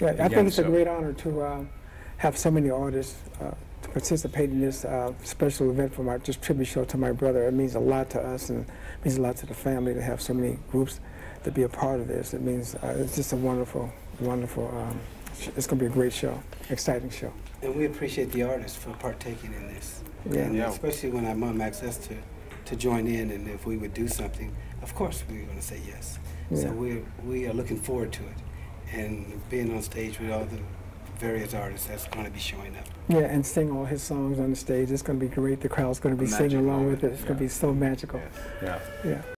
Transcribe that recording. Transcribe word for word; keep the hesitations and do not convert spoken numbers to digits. Yeah, I think it's show. a great honor to uh, have so many artists uh, to participate in this uh, special event from our just tribute show to my brother. It means a lot to us, and it means a lot to the family to have so many groups to be a part of this. It means uh, it's just a wonderful, wonderful. Um, it's going to be a great show, exciting show. And we appreciate the artists for partaking in this. Yeah, and yeah. especially when our mom asked us to, to join in, and if we would do something, of course we were going to say yes. Yeah. So we we are looking forward to it. And being on stage with all the various artists that's going to be showing up. Yeah, and sing all his songs on the stage. It's going to be great. The crowd's going to be magical. Singing along with it. It's yeah. going to be so magical. Yes. Yeah. Yeah.